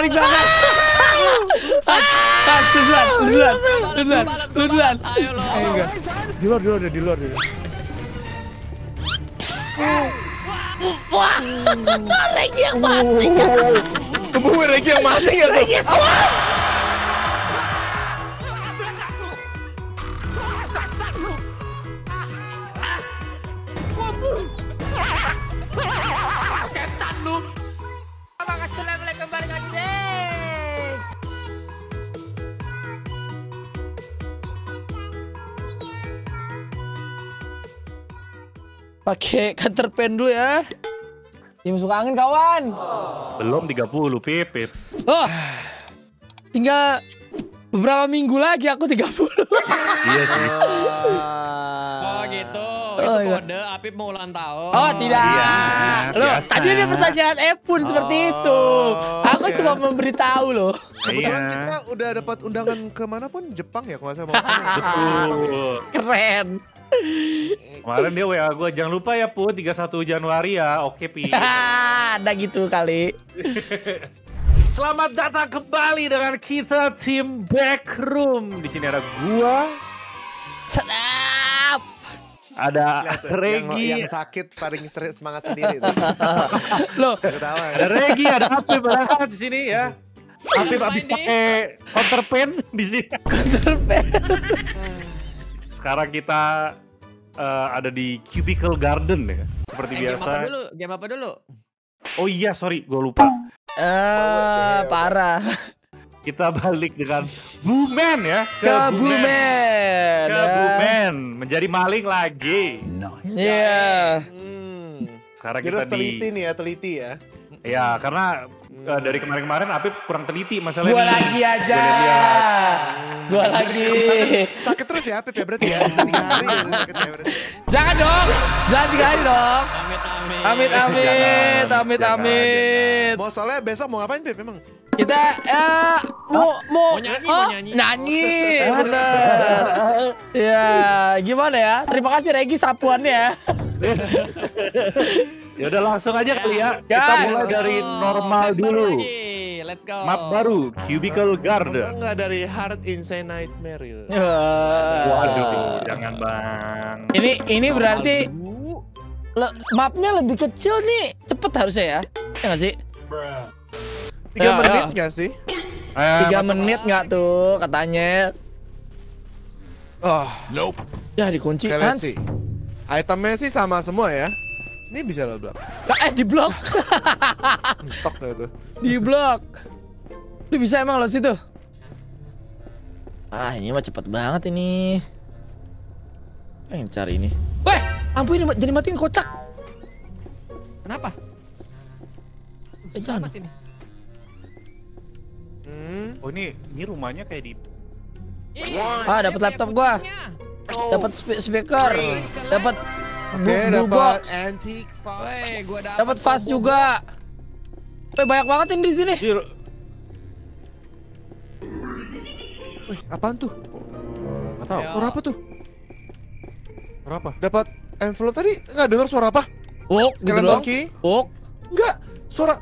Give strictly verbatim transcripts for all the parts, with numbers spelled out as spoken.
paling belakang. Lu duluan, lu duluan, lu duluan, lu duluan. Eh enggak, di luar, di luar, di luar. Wah, Regi yang mati. Bukan Regi yang mati ya tuh. Pakai cutter pen dulu ya. Dia masuk angin kawan. Belum tiga puluh pipip. Oh. Tinggal beberapa minggu lagi aku tiga puluh. Iya sih. Oh gitu. Oh, itu kode Apip mau ulang tahun. Oh tidak. Iya, loh, biasa. Tadi ada pertanyaan Epun oh, seperti itu. Aku okay. cuma memberitahu loh. Kebetulan iya. kita udah dapat undangan ke mana pun Jepang ya kalau saya mau. Betul. Keren. Kemarin dia W A gue, jangan lupa ya Pu, tiga puluh satu Januari ya, oke Pi. Ada gitu kali. Selamat datang kembali dengan kita tim Backroom. Di sini ada gua, sedap. Ada Regi yang, yang sakit, paling semangat sendiri. Loh, ada Regi, ada Apip berangkat di sini ya. Apip abis pakai counter pen di sini. Counter pen. Sekarang kita uh, ada di Cubicle Garden ya, seperti eh, biasa. Game apa dulu? Game apa dulu? Oh iya, sorry, gue lupa. Eh, uh, parah. Kita balik dengan Boo Men ya. Ke, ke Boo Men. Men. Ke yeah. Boo Men. Menjadi maling lagi. Iya. Yeah. Hmm. Sekarang kita di... teliti nih ya, teliti ya. Ya, karena uh, dari kemarin-kemarin Apip kurang teliti masalahnya. Gua lagi aja. Gua lagi. Sakit terus ya Apip ya berarti ya. tiga hari ya, sakit ya berarti. Jangan dong. Jangan tiga hari dong. Amit amit. Amit amit. Amit amit. Mau soalnya besok mau ngapain Pip memang? Kita eh mau mau nyanyi, oh, mau nyanyi. Nyanyi. Bener. Ya, gimana ya? Terima kasih Regi sapuannya. Ya udah langsung aja kali ya. Yes. Kita mulai dari normal oh, dulu. Let's go. Map baru, Cubicle Garden. Enggak dari Hard Insane Nightmare itu. Uh, Waduh, uh, jangan bang. Ini ini berarti le, mapnya lebih kecil nih. Cepet harusnya ya. Ya nggak sih? Tiga menit nggak sih? Tiga menit nggak tuh katanya. Oh, nope. Ya dikunci Hans. Itemnya sih sama semua ya. Ini bisa lo blok. Eh di blok. Mentok itu. Di blok. Lu bisa emang lo situ. Ah ini mah cepet banget ini. Pengen cari ini. Weh, ampun ini jadi matiin kocak. Kenapa? Eh jangan. Hmm. Oh ini ini rumahnya kayak di. Ah dapat laptop gua. Dapat speaker. Dapat. Oke, dapat antique fast. Dapat fast juga. Weh, banyak banget ini di sini. Wih, apaan tuh? Enggak tahu. Suara apa tuh? Suara apa? Dapat envelope tadi enggak dengar suara apa? Oh, Toki. Oh. Enggak, suara.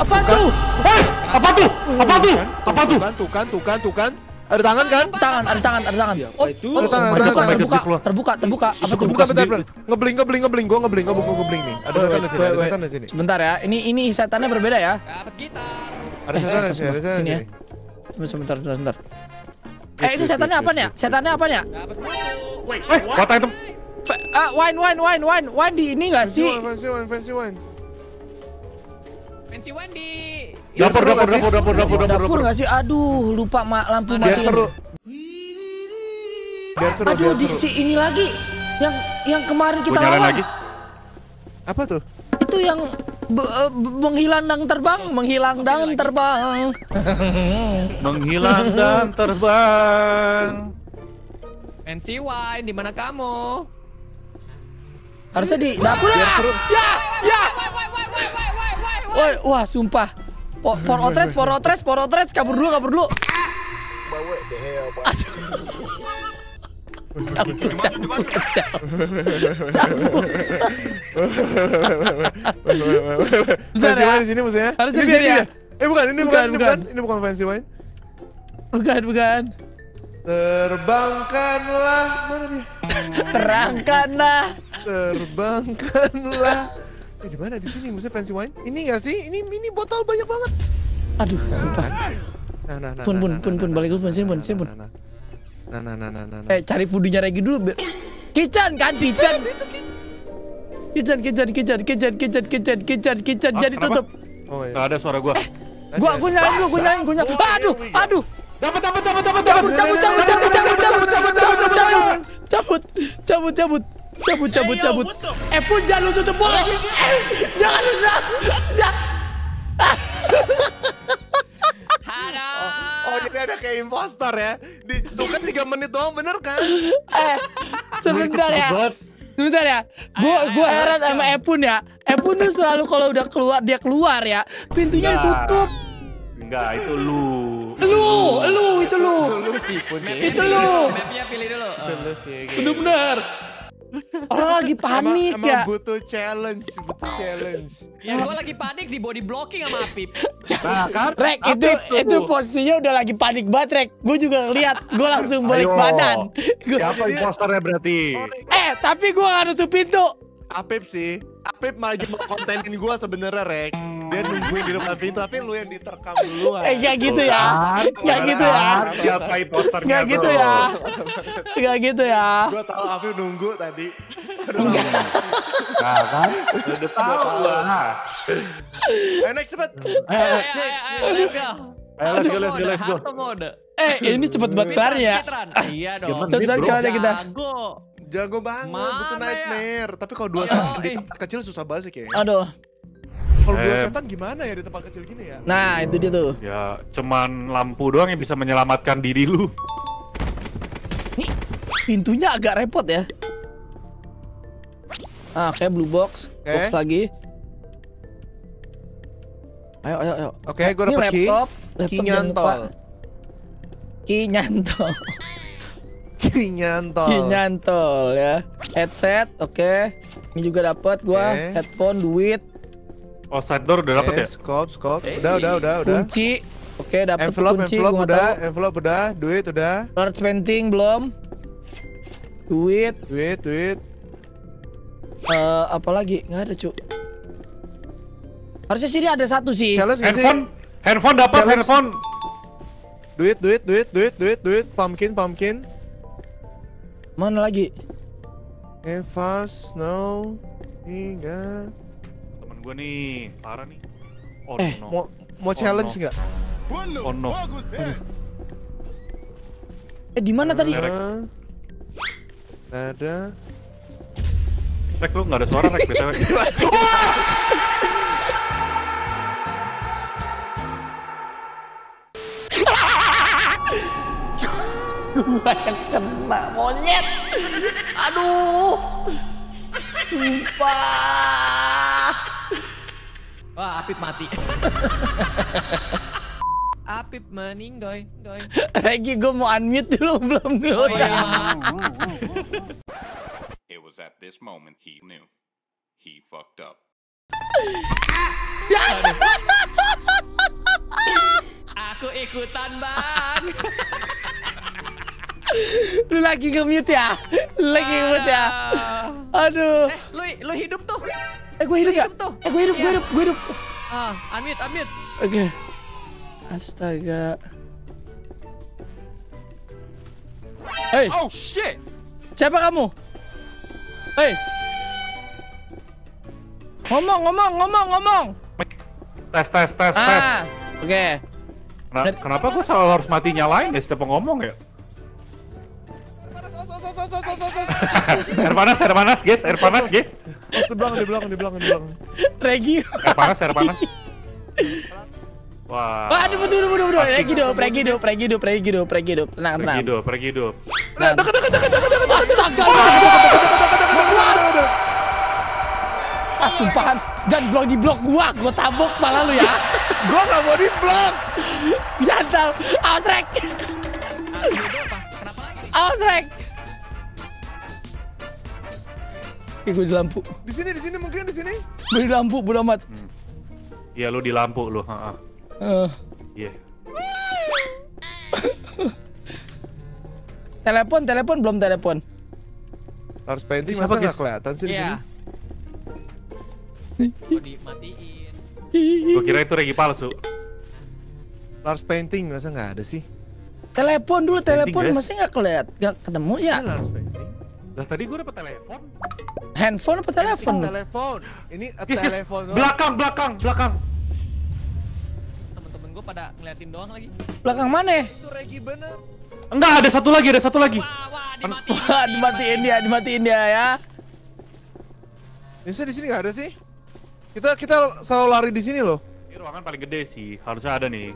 Apa tuh? Eh, apa tuh? Apa tuh? Apa tuh? Kan, kan, kan, kan. Ada tangan kan? Tangan, ada tangan, ada tangan. Oh, itu. Ada tangan, ada tangan. Terbuka, terbuka, terbuka. Apa terbuka? Ngebling, ngebling, ngebling. Gua ngebling, gua buka ngebling nih. Ada setan di sini, ada setan di sini. Sebentar ya. Ini ini setannya berbeda ya. Dapat kita. Ada setan di sini, ada sini. Sebentar, sebentar. Eh, ini setannya apa nih? Setannya apa nih? Dapat. Wait, wait. Kota item. Ah, wine, wine, wine, wine. Wine di ini enggak sih? Fancy wine, fancy wine. Pensi Wandi. Dapur, dapur, dapur, dapur, dapur, dapur. Dapur nggak sih? Aduh, lupa mak lampu mati. Biar seru. Biar seru. Aduh, di si ini lagi yang yang kemarin kita lawan. Apa tuh? Itu yang menghilang dan terbang, menghilang dan terbang. Menghilang dan terbang. Pensi Wandi, di mana kamu? Harusnya di dapur ya. Ya, ya. Woi, wah sumpah. Porotret, porotret, porotret, kabur dulu, kabur dulu. Aduh. Fancy wine di sini maksudnya? Harus di sini ya? Eh bukan, ini bukan, ini bukan, ini bukan fancy wine. Bukan, bukan. Terbangkanlah, mana dia? Terangkanlah. Terbangkanlah. Eh di mana di sini maksudnya fancy wine? Ini nggak sih? Ini ini botol banyak banget. Aduh, sumpah. Nah, nah, nah. Pun, pun, pun, pun balik pun, sini pun, sini pun. Nah, nah, nah, nah, nah, nah. Eh, cari foodnya Regi dulu. Kitchen kan, kitchen. Kitchen, kitchen, kitchen, kitchen, kitchen, kitchen, kitchen, kitchen. Jadi tutup. Oh, iya. Nggak ada suara gua. Eh, gua, gua nyalain dulu, gua nyalain, gua nyalain. Aduh, aduh. Dapat, dapat, dapat, dapat, cabut, cabut, cabut, cabut, cabut, cabut, cabut, cabut, cabut, cabut, cabut, cabut, cabut, cabut. Eh, pun jangan lu tutup bola. Jangan lu, jangan. Oh, jadi ada kayak impostor ya. Itu kan tiga menit doang, bener kan? Eh, sebentar ya. Sebentar ya. Gua gua heran sama Epun ya. Epun tuh selalu kalau udah keluar dia keluar ya. Pintunya ditutup. Enggak, itu lu. Lu, lu itu lu. Itu lu. Mapnya pilih dulu. Bener-bener. Orang lagi panik emang, ya. Emang butuh challenge, butuh challenge. Ya gua lagi panik sih, body blocking sama Apip. Nah, kan, Rek, itu itu, itu posisinya udah lagi panik banget, Rek. Gua juga ngeliat, gua langsung balik badan. Gua... Siapa imposternya berarti? Eh, tapi gua gak nutup pintu. Apip sih. Apip malah kontenin gua sebenarnya, Rek. Dia nungguin di depan pintu, tapi lu yang diterkam duluan. Eh, gak gitu ya. Gak gitu ya. Siapa imposternya? Gak gitu ya. Gak gitu ya. Gua tahu Afif nunggu tadi. Enggak. Nah, kan? Udah tahu lah. Ayo naik cepet. Ayo, let's go. Ayo, let's go, let's go, let's go. Eh, ini cepet banget kelar ya. Iya dong. Cepet kelarnya kita. Jago banget, butuh nightmare. Tapi kalau dua setan di tempat kecil susah banget sih kayaknya. Aduh. Kalau dua setan gimana ya di tempat kecil gini ya? Nah, itu dia tuh. Ya, cuman lampu doang yang bisa menyelamatkan diri lu. Nih, pintunya agak repot ya. Ah, kayak blue box, okay. Box lagi. Ayo, ayo, ayo. Oke, okay, gue dapet key. Laptop, laptop key nyantol. Key nyantol. Key nyantol. Key nyantol ya. Headset, oke. Okay. Ini juga dapat gua. Okay. Headphone, duit. Oh, side door udah dapet ya? Scope, scope. Udah, udah, udah, udah. Kunci. Oke, dapet kunci. Envelope udah, envelope udah, duit udah. Large painting belum. Duit, duit, duit. Eh, apa lagi? Nggak ada, Cuk. Harusnya sini ada satu sih. Handphone, handphone dapat, handphone. Duit, duit, duit, duit, duit, duit. Pumpkin, pumpkin. Mana lagi? Evas, no. Enggak. Gua nih, parah nih. Oh, eh, no. mau, mau oh challenge nggak? No. Oh no. Eh, di mana tadi? Nah, nggak ada. Rek, lu nggak ada suara, Rek. Btw. Gua yang kena monyet. Aduh. Sumpah. Wah, Apip mati. Apip meninggoy, goy. Regi, gue mau unmute dulu, belum dulu. Oh, iya. It was at this moment he knew he fucked up. Aku ikutan, Bang. Lu lagi nge-mute ya? Lu lagi nge-mute ya? Aduh. Eh, lu lu hidup tuh. Eh, gue hidup, hidup tuh. Eh, gue hidup, yeah. gue hidup, gue hidup. Ah, unmute, unmute. Oke. Okay. Astaga. Hey. Oh shit. Siapa kamu? Hey. Ngomong, ngomong, ngomong, ngomong. Tes, tes, tes, ah, tes. Oke. Okay. Kena, kenapa gue selalu harus mati nyalain ya setiap ngomong ya? Air panas, air panas, guys, air panas, guys. Oh, di belakang, di belakang, di belakang, di belakang. Regi. Air panas, air panas. Wah. Aduh, aduh, aduh, aduh, aduh. Regi hidup, Regi hidup, Regi hidup, Regi hidup, Regi hidup. Tenang, tenang. Regi hidup, Regi hidup. Dekat, dekat, dekat, dekat, dekat, dekat, dekat, dekat, dekat, dekat. Ah, sumpahan, jangan blok di blok gua, gua tabok malah lu ya. Gua nggak mau di blok. Jangan, out track. Awas, Rek. Kayak gue di lampu. Di sini, di sini mungkin di sini. Gue di lampu, bodo amat. Iya, hmm. lu di lampu lu. Heeh. Uh. Iya. Yeah. Telepon, telepon belum telepon. Harus painting masa enggak kelihatan sih yeah. di sini. Oh, dimatiin. Gue kira itu regi palsu. Lars painting masa nggak ada sih? Telepon dulu, telepon masih nggak keliat, nggak ketemu ya? Lars painting. Lah tadi gue dapet telepon. Handphone apa telepon? Telepon. Ini yes, telepon. Yes. Belakang, belakang, belakang. Temen-temen gue pada ngeliatin doang lagi. Belakang mana? Itu regi bener. Enggak, ada satu lagi, ada satu lagi. Wah, wah dimatiin dia, dimatiin dia ya. Biasanya di sini nggak ada sih? Kita kita selalu lari di sini loh. Ini ruangan paling gede sih, harusnya ada nih.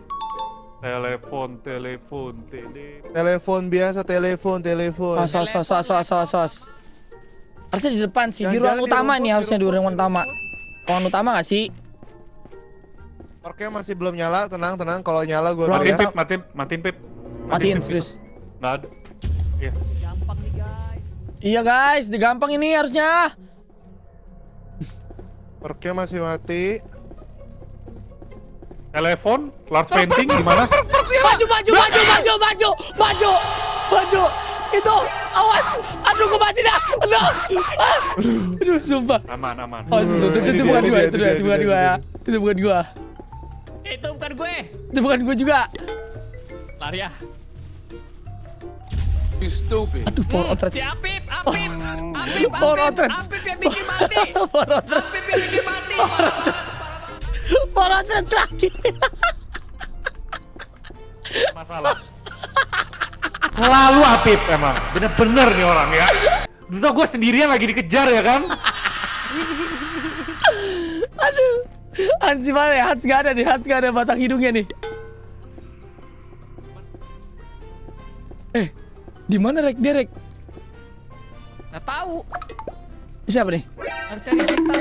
Telepon, telepon, telepon. Telepon biasa, telepon, telepon. Oh, sos, sos, sos, sos, sos. Harusnya di depan sih, di ruang utama nih, harusnya di ruang utama. Ruang utama nggak sih? Torknya masih belum nyala, tenang, tenang. Kalau nyala gue matiin pip, matiin, matiin pip. Matiin serius. Nggak ada. Iya. Gampang nih guys. Iya guys, digampang ini harusnya. Torknya masih mati. Telepon, Lars painting gimana? Maju, maju, maju, maju, maju, maju, maju. Itu, awas. Aduh, gue mati dah. Aduh, aduh, sumpah. Aman, aman. Oh, itu, itu, itu bukan gue, itu bukan gue ya. Itu bukan gue. Itu bukan gue. Itu bukan gue juga. Lari ya. You stupid. Aduh, power outret. Si Apip, Apip, Apip, power outret. Apip yang bikin mati. Power outret. Apip yang bikin mati. Orang terakhir. Masalah. Selalu Apip emang. Bener-bener nih orang ya. Terus gue sendirian lagi dikejar ya kan. Aduh. Hans mana ya? Hans gak ada nih. Hans gak ada batang hidungnya nih. Eh, di mana Rek Derek? Gak tahu. Siapa nih? Harus cari kita.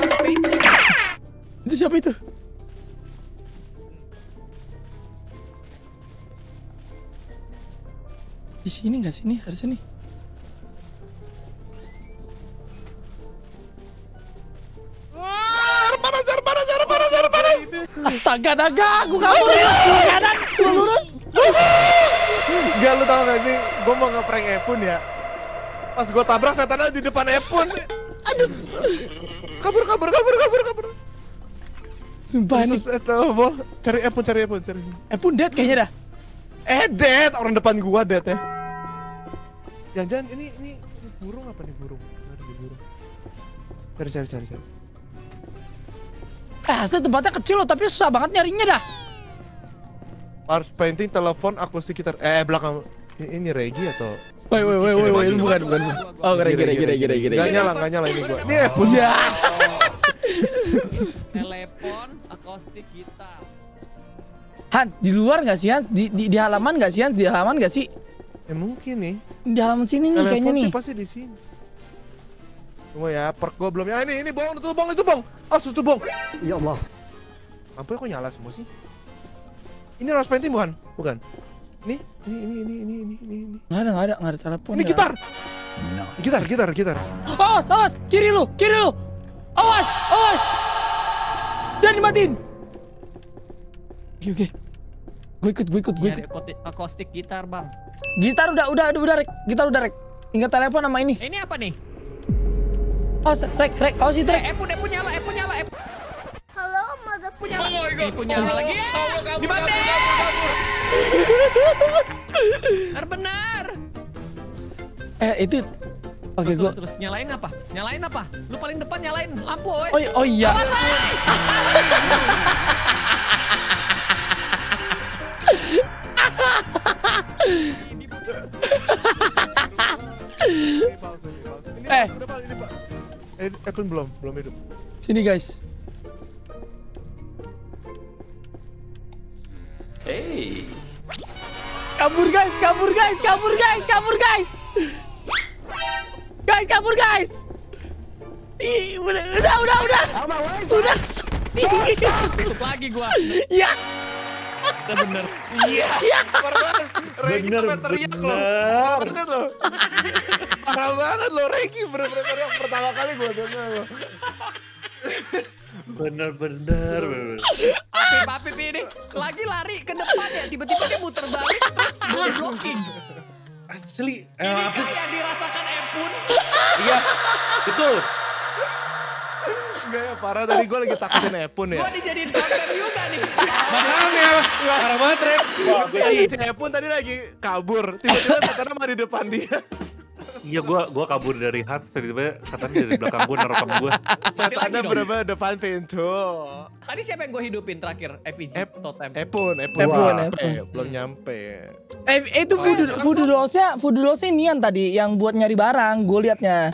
Itu siapa itu? Di sini nggak sini harusnya nih. Wah, panas, panas, panas, panas. Astaga, naga, aku kabur. Kanan, lu lurus. Gak, lu tau gak sih? Gue mau ngeprank Epun ya. Pas gue tabrak setannya di depan Epun. Aduh. Kabur, kabur, kabur, kabur, kabur. Sumpah nih. Cari Epun, cari Epun, cari. Epun dead kayaknya dah. Eh, dead orang depan gua dead ya. Jangan-jangan ini, ini ini burung apa nih burung? Ada di burung. Cari cari cari cari. Eh, asli tempatnya kecil loh, tapi susah banget nyarinya dah. Harus painting, telepon, akustik gitar. Eh, belakang ini, ini Regi atau? Woi woi woi woi woi, bukan bukan. Oh, Regi Regi Regi Regi Regi. Gak nyala, gak nyala ini gua. Ini Epun. Telepon, akustik gitar. Hans, di luar nggak sih Hans? Di, di, di halaman nggak sih Hans? Di halaman nggak sih? Ya mungkin nih. Di halaman sini nih kayaknya nih. Pasti di sini. Cuma ya, perk gue belum. Ya ini, ini bohong, itu bohong, itu bohong. Ah, itu bohong. Ya Allah. Apa kok nyala semua sih? Ini Lars Painting bukan? Bukan. Ini, ini, ini, ini, ini, ini, ini. Nggak ada, nggak ada, nggak ada telepon. Ini gitar. No. Gitar, gitar, gitar. Awas, awas, kiri lu, kiri lu. Awas, awas. Jangan dimatiin. Oke, oke. Gue ikut, gue ikut, gue ikut. Akustik gitar, Bang. Gitar udah, udah, udah, udah, Rek. Gitar udah, Rek. Ingat telepon sama ini. Ini apa nih? Oh, Rek, Rek. Oh, si Rek. Eh, Epun, Epun nyala, Epun nyala, Epun. Halo, mother punya. Oh, Epun nyala lagi. Dimati. Benar, benar. Eh, itu. Oke, gue. Terus, terus nyalain apa? Nyalain apa? Lu paling depan nyalain lampu, weh. Oh, oh iya. Eh, Epun belum, belum hidup. Sini guys. Hey. Kabur guys, kabur guys, kabur guys, kabur guys. Guys, kabur guys. Ih, udah, udah, udah, udah. Udah. Tutup lagi gua. Ya. Bener. Iya. Bener. Bener. Bener. Bener. Bener. Bener. Bener. Bener. Parah banget lo Regi, bener-bener yang pertama kali gue dengar lo. Bener-bener. Apip-apip ini lagi lari ke depan ya, tiba-tiba dia muter balik terus gue blocking. Asli. Ini eh, kayak dirasakan Epun. Iya, betul. Enggak ya, parah tadi gue lagi takutin Epun ya. Gue dijadiin konten juga nih. Makanya, parah banget Rep. Si Epun tadi lagi kabur, tiba-tiba Satan sama di depan dia. Iya, gue gua kabur dari Hans, tiba-tiba Satan dari belakang gue nerekam gue. Satannya bener-bener depan pintu. Tadi siapa yang gue hidupin terakhir? F V G? Totem? Epun, Epun. Epun, Epun. Belum nyampe. Eh, itu voodoo dolls-nya, voodoo dolls-nya Nian tadi yang buat nyari barang, gue liatnya.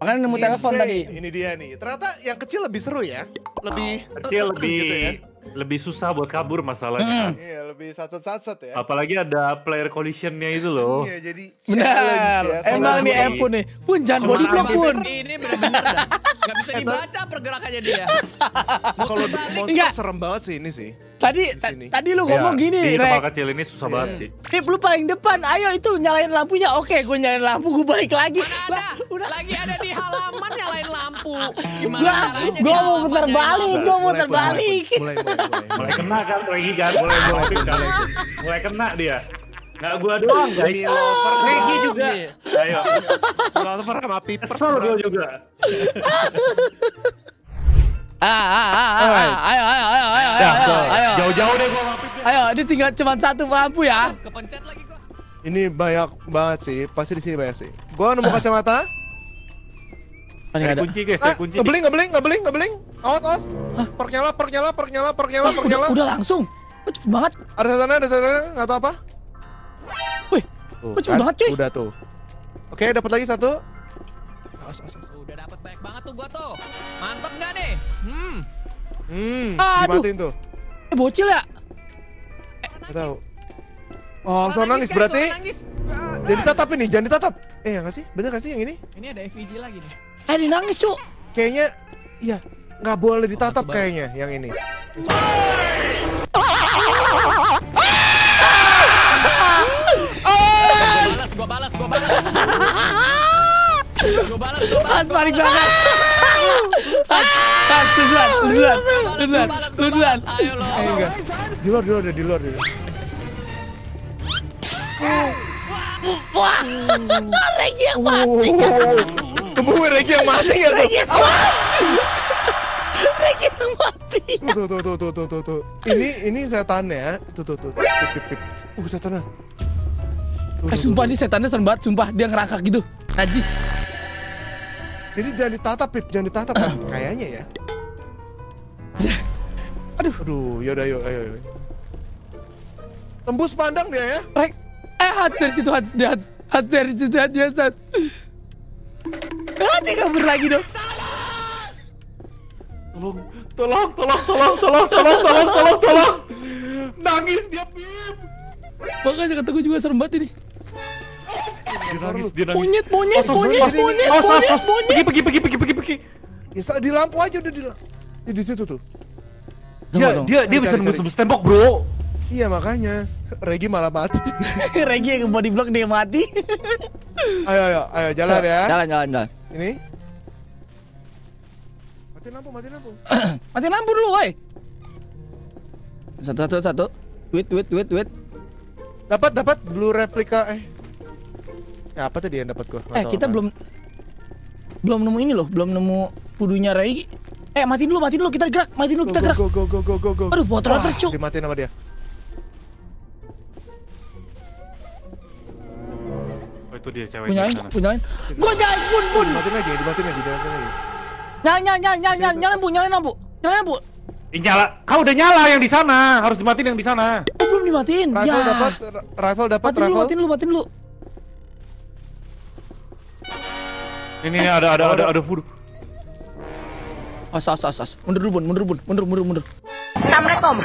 Makanya nemu telepon tadi. Ini dia nih. Ternyata yang kecil lebih seru ya. Lebih kecil lebih gitu ya. Lebih susah buat kabur masalahnya. Mm. Iya, lebih satset-satset ya. Apalagi ada player collision-nya itu loh. Iya, jadi benar. Ya, emang nih Epun nih. Pun jangan body block Pun. Ini benar-benar dah. Gak bisa dibaca pergerakannya dia. Kalau di monster serem banget sih ini sih. Tadi tadi lu ngomong ya, gini, Rek. Di tempat kecil ini susah yeah. banget sih. Nih, lu paling depan. Ayo itu nyalain lampunya. Oke, gue nyalain lampu, gue balik lagi. Mana ada? Udah. Lagi ada di halaman nyalain lampu. Gimana caranya? Gue mau putar balik, gue mau terbalik. Mulai, mulai, mulai. Mulai kena kan, Regi kan? Mulai, mulai, mulai. Mulai kena dia. Nggak gue doang, guys. Regi juga. Ayo. Lover sama Piper. Kesel gue juga. Ah, ah, ah, ah, ah, ayo, ayo, ayo, ayo, ayo, ayo, ayo, jauh-jauh deh gua mampir deh. Ayo, ini tinggal cuma satu lampu ya. Kepencet lagi gua. Ini banyak banget sih, pasti di sini banyak sih. Gua nemu kacamata. Ada kunci guys, ada kunci. Ngebeling, ngebeling, ngebeling, ngebeling. Awas, awas. Pernyala, pernyala, pernyala, pernyala, pernyala. Udah langsung. Cepet banget. Ada sana, ada sana, nggak tahu apa. Wih, cepet banget cuy. Udah tuh. Oke, dapat lagi satu. Awas, awas. Udah dapat banyak banget tuh gua tuh. Mantep nggak nih? Hmm. Hmm. Aduh. Dimatiin tuh. Eh, bocil ya? Nggak tahu. Oh, soal nangis berarti. Jadi tatap ini, jangan ditatap. Eh, nggak sih? Bener nggak sih yang ini? Ini ada F V G lagi nih. Eh, dia nangis cu. Kayaknya, iya, nggak boleh ditatap kayaknya yang ini. Balas, gua balas, gua balas. Gue balas, gue balas, gue balas, gue balas. Hans, lu duluan, lu duluan, lu duluan, lu duluan. Ayo loh. Eh, enggak. Di luar, di luar, di luar. Wah, Regi yang mati. Kebuwe Regi yang mati ya tuh. Regi yang mati. Regi yang mati. Tuh, tuh, tuh, tuh, tuh, tuh, tuh. Ini, ini setannya. Tuh, tuh, tuh. Uh, setannya. Eh, sumpah ini setannya serem banget, sumpah. Dia ngerangkak gitu. Najis. Jadi jangan ditatap, Pip. Jangan ditatap, uh. kayaknya ya. Aduh. Aduh, yaudah yuk, ayo, ayo. Tembus pandang dia ya. Rek. Eh, hati dari situ, hati dari situ, hati dari situ, hati dari situ. Ah, dia kabur lagi dong. Tolong, tolong, tolong, tolong, tolong, tolong, tolong, tolong, tolong. Nangis dia, Pip. Makanya kata gue juga serem banget ini. Dia nangis, dia nangis. Monyet, monyet, monyet, monyet, monyet, monyet. Pergi, pergi, pergi, pergi, pergi. Ya, di lampu aja udah di lampu. Ya, di situ tuh. Dia, dia, dia bisa nembus-nembus tembok, bro. Iya, makanya. Regi malah mati. Regi yang body block dia mati. Ayo, ayo, ayo, jalan ya. Jalan, jalan, jalan. Ini. Matiin lampu, matiin lampu. Matiin lampu dulu, woi. Satu, satu, satu. Wait, wait, wait, wait. Dapat, dapat. Blue replika, eh. Ya, apa tadi yang dapat gua? Eh, kita belum belum nemu ini loh, belum nemu pudunya Regi. Eh, matiin dulu, matiin dulu, kita gerak, matiin dulu, kita gerak. Go, go, go, go, go, go. Aduh, motor-motor cu. Dimatiin sama dia. Oh, itu dia cewek. Punyalain, punyalain. Gua nyalain pun, pun. Matiin lagi, dimatiin lagi, dimatiin lagi. Nyalain, nyalain, nyalain, nyalain, Bu, nyalain, Bu. Nyalain, Bu. Nyala. Kau udah nyala yang di sana, harus dimatiin yang di sana. Oh, belum dimatiin. Ya. Dapat, rifle dapat, rifle. Matiin lu, matiin lu. Ini eh, ada ada ada ada food. As as as as. Mundur dulu, mundur dulu, mundur mundur mundur. Assalamualaikum.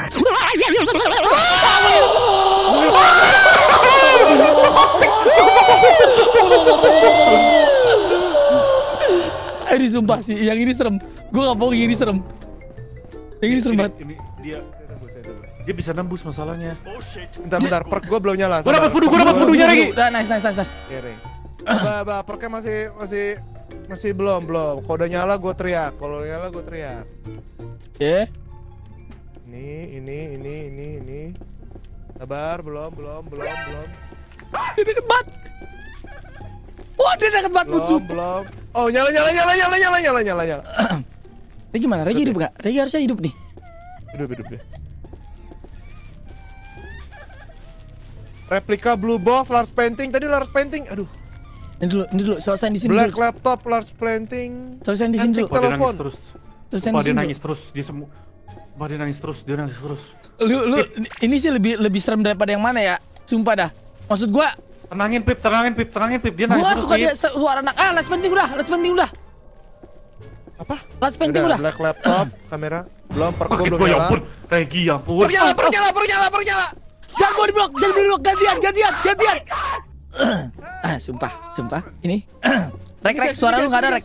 Ini sumpah sih, yang ini serem. Gua gak bohong, ini serem. Yang ini serem banget. Ini dia dia bisa nembus masalahnya. Bentar bentar, perk gua belum nyala. Gua dapat food, gua dapat foodnya lagi. Udah nice nice nice nice. Bah, bah, perknya masih masih masih belum belum. Kalau udah nyala gue teriak. Kalau nyala gue teriak. Eh? Ini ini ini ini ini. Sabar, belum belum belum belum. Dia deket banget. Wah, dia deket banget musuh. Belum. Oh, nyala nyala nyala nyala nyala nyala nyala nyala. Ini gimana? Regi hidup nggak? Regi harusnya hidup nih. Hidup hidup deh. Replika blue box, large painting. Tadi large painting. Aduh. Ini dulu, ini dulu. Selesai di sini. Black dulu. Laptop, large painting. Selesai di sini dulu. Dia nangis terus. Selesai di sini. Dia nangis terus. Dia semua. Dia nangis terus. Dia nangis terus. Lu, lu. Pip. Ini sih lebih, lebih serem daripada yang mana ya? Sumpah dah. Maksud gua. Tenangin Pip, tenangin Pip, tenangin Pip. Dia nangis gua terus. Gua suka dia suara anak. Ah, large painting udah, large painting udah. Apa? Large painting udah. Black laptop, kamera. Belum perku belum nyala. Regi, ampun. Pernyala, pernyala, pernyala, pernyala. Jangan mau diblok, jangan diblok, gantian, gantian, gantian. Oh ah, sumpah, sumpah. Ini. Rek, rek, suara lu nggak ada, rek.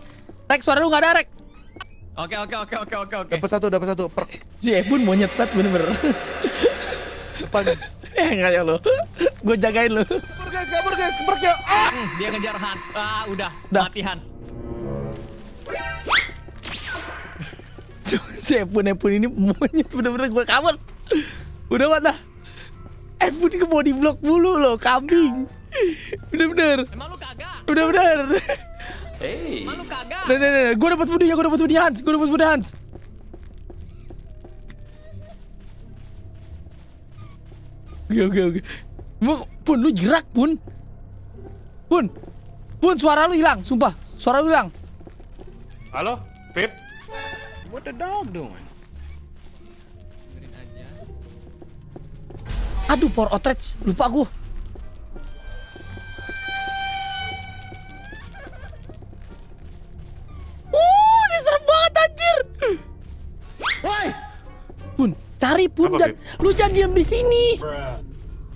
Rek, suara lu nggak ada, rek. Oke, oke, oke, oke, oke, oke. Dapat satu, dapat satu. Per. Si Ebun mau nyetet bener-bener. Depan. Eh, nggak ya lo. Gue jagain lo. Kabur guys, kabur guys, kabur guys. Ah. Hmm, dia ngejar Hans. Ah, udah. udah. Mati Hans. Si Ebun, Ebun ini monyet bener-bener gue kabur. Udah matah. Ebun ke body block mulu loh, kambing. Bener-bener. Emang lu kagak? Bener-bener. Hey. Emang lu kagak? Nah, nah, nah. Gue dapat foodnya, gue dapat foodnya Hans, gue dapat foodnya Hans. Oke, oke, oke. Pun, lu gerak Pun. Pun, Pun, suara lu hilang, sumpah, suara lu hilang. Halo, Pip. What the dog doing? Aduh, power outrage, lupa gue. Uh, ini serem banget anjir. Woi, Pun, cari Pun, dan lu jangan diam di sini.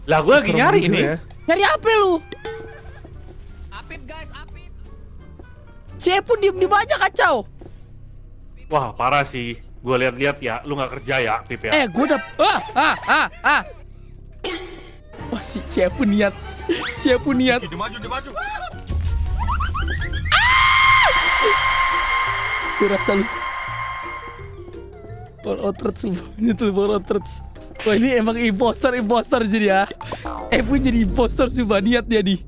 Lah, gue lagi nyari ini. Ya. Nyari apa lu? Apip guys, apip. Si Pun diem-diem aja kacau. Wah, parah sih. Gue lihat-lihat ya, lu nggak kerja ya, Pip ya. Eh, gue udah. Ah, ah, ah, ah. Wah, oh, si siapa pun niat, siapa pun niat. Dia maju, dia maju. Gue rasa lu power outrage semuanya tuh, power outrage. Wah, ini emang imposter, imposter jadi ya. Eh, pun jadi imposter sumpah, niat dia nih.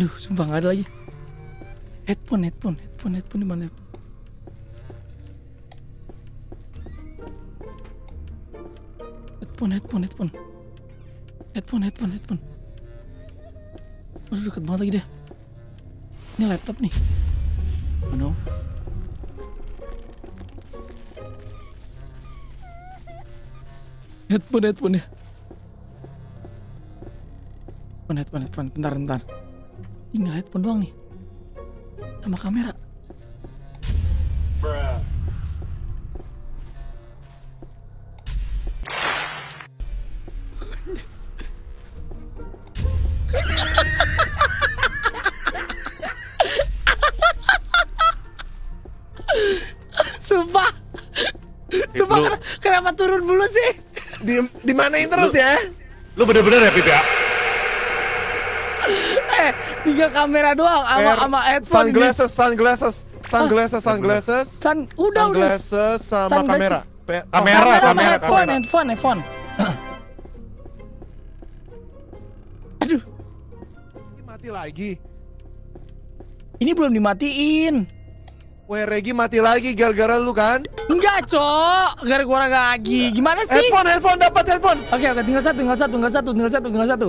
Aduh, sumpah nggak ada lagi. Headphone, headphone, headphone, headphone di mana? Headphone, headphone, headphone, headphone, headphone. Aduh, deket banget lagi deh. Ini laptop nih. Oh no. Headphone, headphone ya. Headphone, headphone, headphone. Bentar, bentar. Ini headphone doang nih. Sama kamera. Kenapa turun dulu sih? Di dimanain terus lu, ya? Lu bener-bener ya, Pip ya? Eh, tinggal kamera doang sama sama headphone. Sunglasses, sunglasses, sunglasses, sunglasses. Sun, udah udah. Sunglasses sama kamera. Kamera, kamera, kamera, headphone, headphone, headphone. Aduh. Ini mati lagi. Ini belum dimatiin. Weh, Regi mati lagi gara-gara lu kan? Enggak, Cok. Gara-gara lagi. Gimana sih? Headphone, headphone, dapat headphone. Oke, oke, tinggal satu, tinggal satu, tinggal satu, tinggal satu, tinggal satu.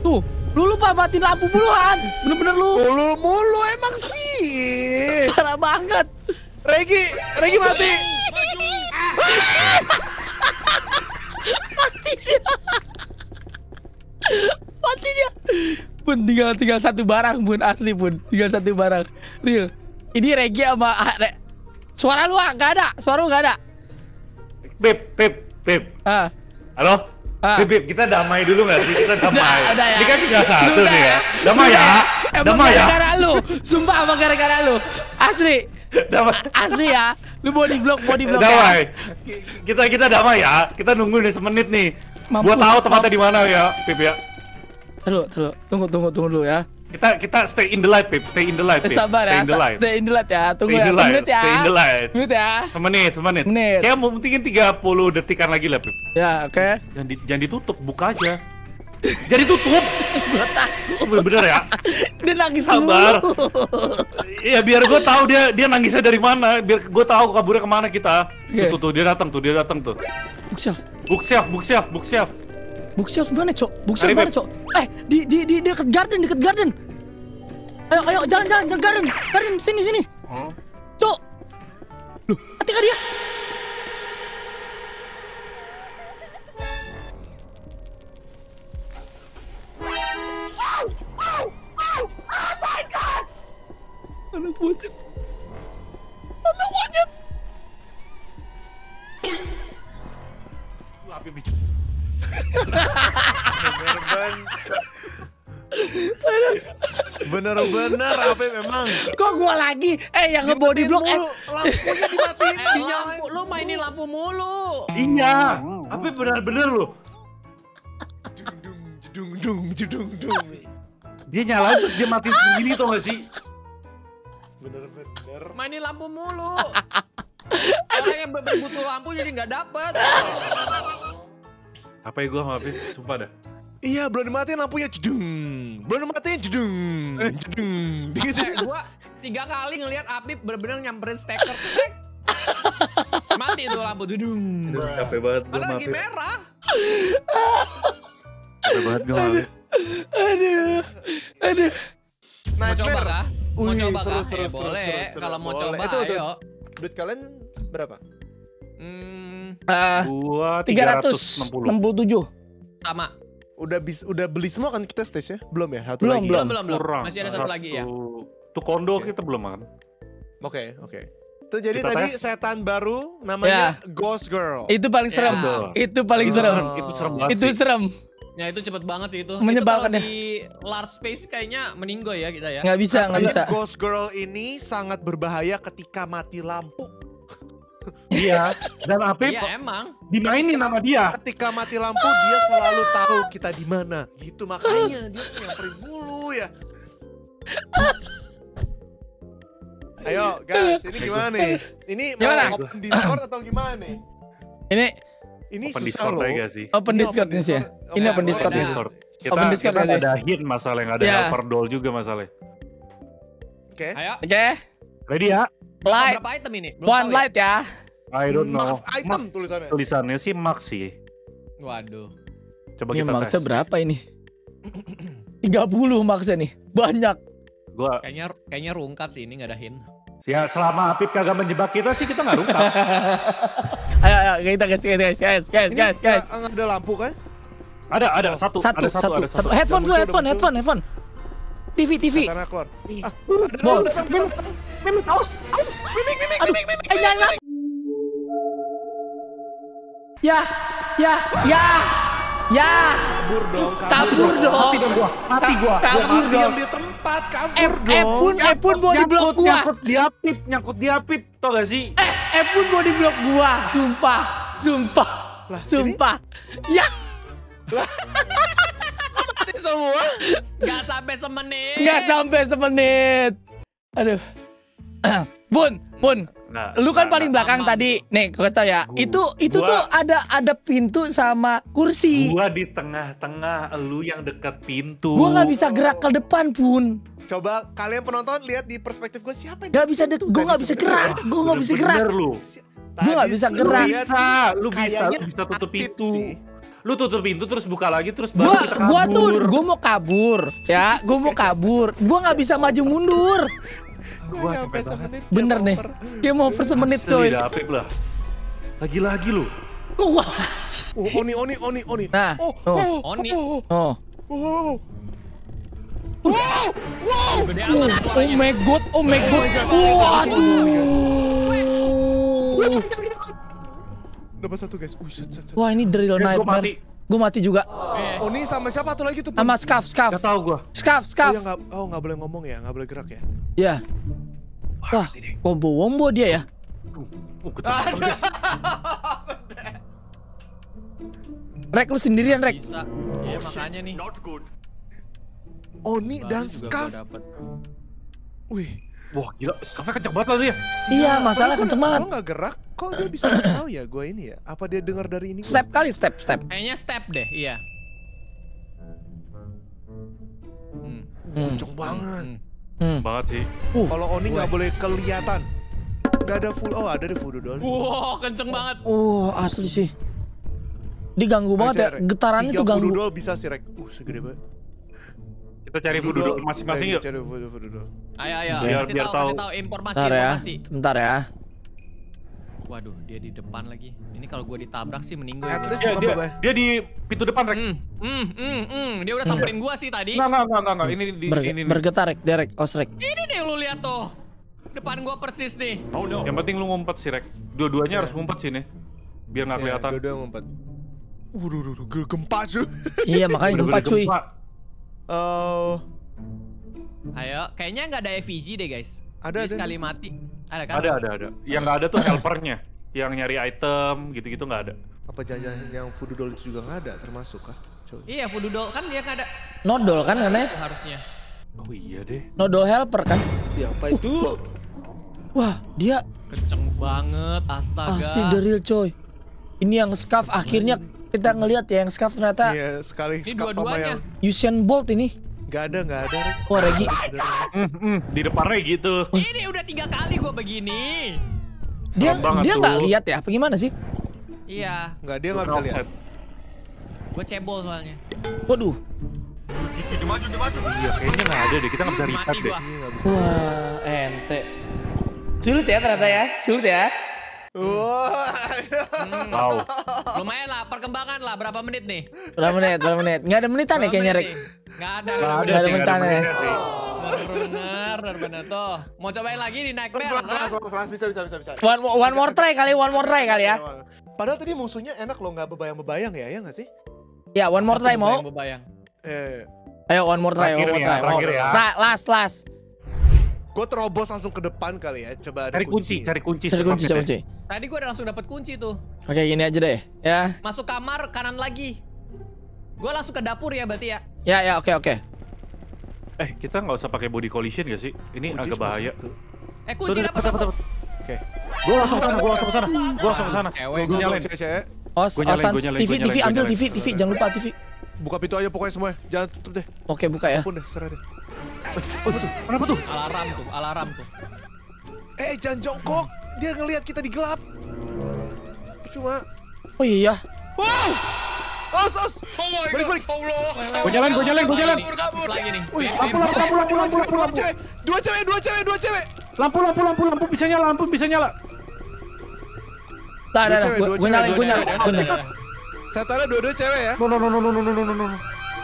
Tuh, lu lupa matiin lampu mulu, Hans. Bener-bener lu. Mulu mulu emang sih. Parah banget. Regi, Regi mati. Mati dia. Mati dia. Bun, tinggal tinggal satu barang, Bun, asli, Bun. Tinggal satu barang. Real. Ini Regi sama re... Suara lu ah, gak ada, suara lu gak ada. Pip, Pip, Pip. Ah. Halo? Ah. Pip, Pip, kita damai dulu gak sih? Kita damai. Udah, udah ya. Ini kan tinggal satu nih ya. Damai ya. Damai ya. Emang gara-gara lu, sumpah sama gara-gara lu. Asli. Damai. Asli ya, lu body block, body block. Damai. Ya. Kita kita damai ya. Kita nunggu nih semenit nih. Mampu, gua tahu tempatnya di mana ya, Pip ya. Tunggu, tunggu, tunggu, tunggu, tunggu dulu ya. Kita kita stay in the light, Pip. Stay in the light, Pip. Sabar ya. Stay in the light, stay in the light ya. Tunggu ya, semenit ya. Stay in the light. Semenit ya. Semenit, semenit. Kayak mungkin tiga puluh detikan lagi lah, Pip. Ya, oke. Okay. Jangan, di, jangan ditutup, buka aja. Jadi tutup. Gua takut. Bener-bener ya. Dia nangis sabar. Iya biar gue tahu dia dia nangisnya dari mana. Biar gue tahu kaburnya kemana kita. Okay. Tuh, tuh, tuh dia datang tuh dia datang tuh. Bookshelf. Bookshelf, bookshelf, bookshelf. Bookshelf mana cok? Bookshelf mana cok? Eh di di di dekat garden dekat garden. Ayo ayo jalan jalan jalan garden garden sini sini. Huh? Cok. Loh, hati kah dia? Anak wajib, anak wajib. Lu apa bikin? Bener-bener apa memang? Kok gua lagi? Eh yang ngebody block eh lampunya dimatiin. Lampu lu mainin lampu mulu. Iya. Apa bener-bener lu? Dung dung dung dung. Dia nyala terus dia mati sendiri tau gak sih? Bener-bener mainin lampu mulu. Orang yang butuh lampu jadi nggak dapet. Apa ya gue maafin, sumpah dah. Iya, belum dimatiin lampunya, jedung. Belum dimatiin, jedung. Jedung. Gitu. Eh, gue tiga kali ngelihat Apip bener-bener nyamperin steker. Mati itu lampu, jedung. Capek banget gue maafin. Lagi merah. Capek banget gue maafin. Aduh, aduh. Mau coba kah? Mau Ui, coba seru, kan? Seru, eh, seru, boleh, seru, seru, kalau mau boleh. Coba itu, ayo. Duit kalian berapa? Hmm, uh, tiga ratus enam puluh tujuh. Sama. Udah bis, udah beli semua kan kita stage ya? Belum ya? Satu belum, lagi. Belum, belum, belum. Kurang. Masih ada satu, satu lagi ya. Itu kondo okay. Kita belum kan? Oke, oke. Itu jadi kita tadi tes. Setan baru namanya yeah. Ghost Girl. Itu paling serem. Yeah. Itu paling serem. Oh. Itu serem banget. Itu serem. Ya itu cepet banget sih itu. Menyebalkan ya. Di large space kayaknya meninggoy ya kita ya. Nggak bisa, nggak bisa. Ghost Girl ini sangat berbahaya ketika mati lampu. Iya. Dan Apip iya, emang dimainin nama dia. Ketika mati lampu dia selalu tahu kita di mana. Gitu makanya dia nyamperin mulu ya. Ayo guys, ini gimana nih? Ini mau open Discord atau gimana? Ini Ini open Discord aja sih. Open Discord nih sih. Ini open Discord nih. Open Discord aja. Ada hit masalah yang ada yeah. Helper doll juga masalah. Oke. Okay. Ayo. Oke. Okay. Ready ya? Light. Berapa item ini? Belum One light ya. Ya. I don't know. Max item max, tulisannya. Tulisannya sih max sih. Waduh. Coba ini kita max tes. Berapa ini? tiga puluh maksnya nih. Banyak. Gua kayaknya kayaknya rungkat sih ini enggak ada hint. Ya selama Apip kagak menjebak kita sih kita nggak rungkat. Ayo, ayo kita guys, guys, guys, guys, ini guys, guys. Ada lampu kan? Ada, ada satu, satu, ada satu, satu, ada satu. Satu. Headphone gue, headphone, headphone, headphone. T V, T V. Karena keluar. Ah, bol. Mimik, mimik, aus, aus. Mimik, mimik, mimik, mimik. Eh, nyala. Ya, ya, ya, ya. Kabur dong, kabur dong. Mati dong gua, mati gua. Kabur dong. Empat kabur dong. Eh pun, eh pun body block gua. Nyangkut di Apip, nyangkut di Apip, tau gak sih? Eh, eh pun body block gua, sumpah, sumpah, lah, sumpah. Ini? Ya. Lah. Mati semua. Gak sampai semenit. Gak sampai semenit. Aduh. Bun, Bun. Nah, lu kan nah, paling nah, belakang nah, tadi. Nih, gue tau ya. Gua, itu itu gua, tuh ada ada pintu sama kursi. Gua di tengah-tengah, lu yang dekat pintu. Gua nggak bisa gerak ke depan pun. Coba kalian penonton lihat di perspektif gue siapa yang gak bisa deket, gue gak bisa gerak, gue gak bisa gerak. Lu, gue gak bisa gerak. Bisa, lu bisa, lu bisa tutup pintu. Lu tutup pintu terus buka lagi terus baru kita kabur. Gua tuh, gue mau kabur, ya, gue mau kabur. Gue gak bisa maju mundur. Gua capek banget. Bener nih, game over semenit coy. Lagi-lagi lu. Gua. Oni, oni, oni, oni. Nah, oni. Oh. Wow, wow, oh my god, oh my god, waduh. Dapat satu guys, wah ini the real nightmare. Gue mati juga. Oni sama siapa tuh lagi tuh? Sama Scuff, Scuff. Gak tau gue. Scuff, Scuff. Oh nggak boleh ngomong ya, nggak boleh gerak ya. Ya. Wah, combo-wombo dia ya. Rek, lu sendirian, Rek. Bisa. Ya, makanya nih. Oni dan Scarf. Wih. Wah, gila, Scarfnya kenceng banget lalu ya. Iya, masalah kenceng banget. Kok gak gerak? Kok dia bisa tahu ya gue ini ya? Apa dia dengar dari ini? Step kali, step, step. Kayaknya step deh, iya. Kenceng banget. Banget sih. Kalau Oni gak boleh kelihatan. Gak ada full, oh ada di full doang. Wah, kenceng banget. Wah, asli sih. Diganggu banget ya, getarannya tuh ganggu. Full bisa sih, Rek. Uh, segede banget. Kita cari voodoo masing-masing yuk. Cari voodoo voodoo. Ayo ayo, biar biar tahu informasi informasi. Bentar ya. Waduh, dia di depan lagi. Ini kalau gua ditabrak sih mending gua. Dia di pintu depan, Rek. Hmm, hmm, hmm. Dia udah samperin gua sih tadi. Enggak, enggak, enggak, enggak. Ini ini bergetar, Rek. Derek, os, Rek. Ini deh lu lihat tuh. Depan gua persis nih. Oh no. Yang penting lu ngumpet sih, Rek. Dua-duanya harus ngumpet sini. Biar enggak kelihatan. Dua-duanya ngumpet. Waduh, gempa cuy. Iya, makanya gempa cuy. Oh, ayo, kayaknya nggak ada F V G deh guys. Ada, ada sekali mati. Ada kan? Ada, ada, ada. Yang nggak ada tuh helpernya, yang nyari item, gitu-gitu nggak ada. Apa jangan yang voodoo doll itu juga nggak ada, termasuk kah? Coba. Iya, voodoo doll kan dia nggak ada. Nodol kan aneh? Harusnya. Oh iya deh. Nodol helper kan? Ya apa itu? Uh. Wah, dia kenceng banget, astaga. Ah, si the real coy. Ini yang Scarf akhirnya. Kita ngelihat ya yang Scarf ternyata. Iya, sekali Scarf sama yang Usain Bolt ini. Gak ada, gak ada. Oh, Regi. Mm, mm, di depan Regi tuh. Ini udah tiga kali gua begini. Dia dia nggak lihat ya? Apa gimana sih? Iya. Nggak, dia nggak bisa lihat. Gua cebol soalnya. Waduh. Gigi maju, gigi maju. Iya, kayaknya nggak ada deh. Kita nggak bisa lihat deh. Wah, ente. Sulit ya ternyata ya, sulit ya. Hmm. Wow. Lumayan lah, perkembangan lah. Berapa menit nih? Berapa menit? Berapa menit? Nggak ada menitan ya kayaknya, Rek? Nggak ada. Nggak ada menitan ya. Bener, bener, bener tuh. Mau cobain lagi di naik bel? Bisa, bisa, bisa, bisa. One, one more try kali, one more try kali ya. Padahal tadi musuhnya enak loh, nggak bebayang-bebayang ya, ya nggak sih? Ya, one more try mau. Ayo, one more try, one more try. Last, last. Gue terobos langsung ke depan kali ya. Coba ada cari kunci, kunci, cari kunci, cari kunci, cari kunci. Tadi gue udah langsung dapat kunci tuh. Oke, gini aja deh. Ya. Masuk kamar kanan lagi. Gue langsung ke dapur ya berarti ya. Ya ya, oke oke. Eh, kita nggak usah pakai body collision gak sih? Ini kunci agak bahaya. Eh, kunci dapat satu. Oke. Gue langsung ke sana, gue langsung ke sana. Gue langsung ke sana. Gue nyalain. Os, osan, T V, T V, ambil T V, T V, jangan lupa T V. Buka pintu aja pokoknya semua. Jangan tutup deh. Oke, buka ya. Ampun deh, serah deh. Oh, betul. Kenapa tuh? Alarm tuh, alarm tuh. Eh, jangan jongkok. Dia ngelihat kita di gelap. Cuma. Oh iya. Wow. Os, os. Oh my god. Balik, balik. Gua jalan, gua jalan, gua jalan. Kabur, kabur. Lagi nih. Wih, lampu, lampu, lampu, lampu, lampu, lampu, lampu. Dua cewek, dua cewek, dua cewek. Lampu, lampu, lampu, lampu bisa nyala, lampu bisa nyala. Tak ada, gua nyalain, gua nyalain, gua nyalain. Saya taruh dua-dua cewek ya. No, no, no, no, no, no, no, no.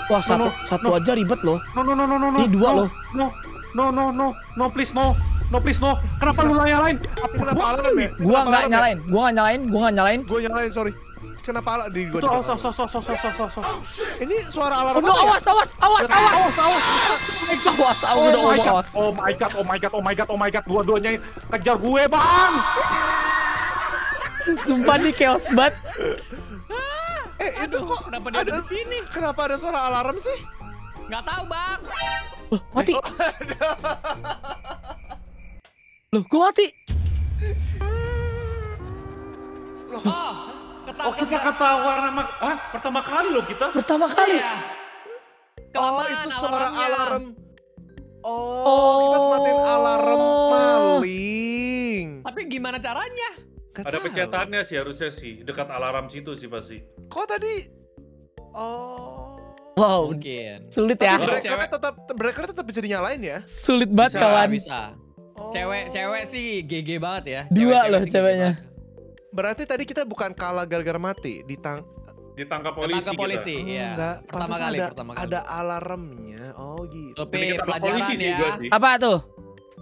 Wah, satu satu aja ribet loh. No no no no no. Ini dua loh. No no no no no please no no please no. Kenapa lu nyalain? Kenapa alarm ya? Gua nggak nyalain. Gua nggak nyalain. Gua nggak nyalain. Gua nyalain sorry. Kenapa alarm di gua? Sos sos sos sos sos sos sos. Ini suara alarm. No awas awas awas awas awas awas. Awas awas awas. Oh my god oh my god oh my god oh my god dua-duanya kejar gue bang. Sumpah nih chaos banget. Eh, aduh, itu kok kenapa dia ada di sini? Kenapa ada suara alarm sih? Nggak tahu, Bang. Loh, mati. Oh, loh, gua mati. Loh, oh, oh kita ketahuan sama ah, pertama kali loh kita. Pertama kali. Iya. Oh, itu suara alarmnya. Alarm. Oh, oh, kita matiin alarm maling. Tapi gimana caranya? Gak ada tahu. Pencetannya sih harusnya sih dekat alarm situ sih pasti. Kok tadi? Oh. Wow, mungkin. Sulit ya. Breakernya tetap breaker tetap bisa dinyalain ya? Sulit banget bisa, kawan. Bisa. Oh. Cewek-cewek sih G G banget ya. Dua cewek, loh cewek ceweknya. Berarti tadi kita bukan kalah gara-gara mati, ditang ditangkap polisi. Ditangkap polisi, kita. Iya. Enggak, pertama kali, ada, pertama kali. Ada alarmnya. Oh gitu. Tapi pelajaran ya. Sih. Apa tuh?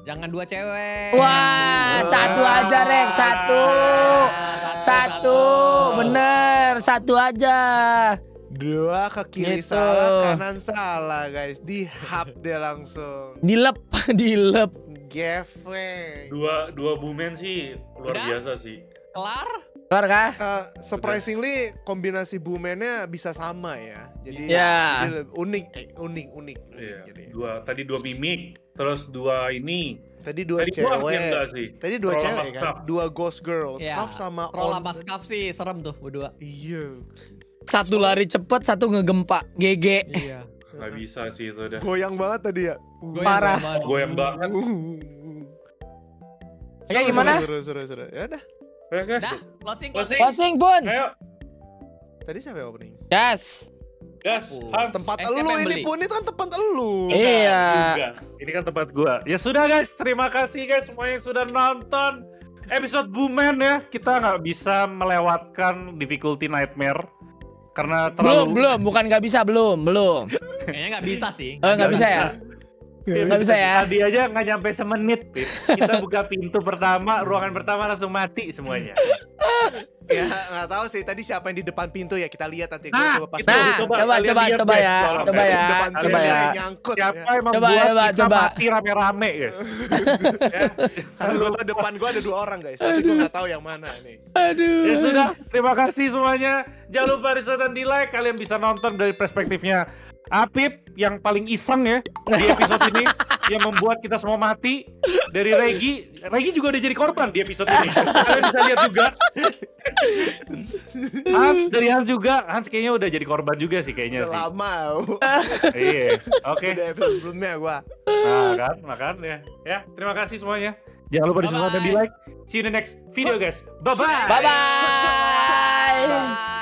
Jangan dua cewek. Wah, satu aja, Rek. Satu. Satu. Satu. Bener, satu aja. Dua ke kiri gitu. Salah, kanan salah, guys. Dihap dia langsung. Dilep, dilep. Gefe. Dua dua bumen sih luar udah? Biasa sih. Kelar? Kelar kah? Uh, surprisingly udah. Kombinasi bumennya bisa sama ya. Jadi, yeah. jadi unik unik unik. Yeah. Unik jadi. Dua tadi dua mimik, terus dua ini. Tadi dua tadi cewek. Sih? Tadi dua Trola cewek kan. Dua ghost girl. Yeah. Scuff sama Trola Mas Scuff sih serem tuh berdua. Iya. Satu lari cepet, satu ngegempa. G G. Iya. Gak bisa sih itu udah. Goyang banget tadi ya. Goyang parah. Goyang banget. Ya gimana? Seru, seru, seru. Ya udah. Dah, closing, closing. Closing, Bun. Ayo. Tadi siapa yang opening? Yes. Yes. Tempat elu ini, Bun. Ini kan tempat elu. Iya. Ini kan tempat gua. Ya sudah guys, terima kasih guys semuanya yang sudah nonton episode Boo Men ya. Kita nggak bisa melewatkan difficulty nightmare. Karena terlalu... Belum, belum, bukan nggak bisa, belum, belum. Kayaknya nggak bisa sih. Oh, nggak bisa, bisa ya? Nggak bisa ya? Tadi aja nggak nyampe semenit. Kita buka pintu pertama, ruangan pertama langsung mati semuanya. Ya, nggak tahu sih. Tadi siapa yang di depan pintu ya? Kita lihat nanti. Nah, coba, nah, coba, coba, coba, coba ya. Coba ya, coba ya. Siapa yang membuat coba, kita coba. Mati rame-rame, guys? Karena gue tau depan gue ada dua orang, guys. Tapi gue nggak tahu yang mana nih. Aduh. Ya sudah, terima kasih semuanya. Jangan lupa disertai di like. Kalian bisa nonton dari perspektifnya Apip yang paling iseng ya di episode ini yang membuat kita semua mati. Dari Regi, Regi juga udah jadi korban di episode ini. Kalian bisa lihat juga. Hans, dari Hans juga, Hans kayaknya udah jadi korban juga sih kayaknya udah sih. Lama. Iya, oke. Udah episode sebelumnya gua. Nah kan, makanya. Ya, terima kasih semuanya. Jangan lupa di-subscribe dan di-like. See you in the next video guys. Bye-bye. Bye-bye.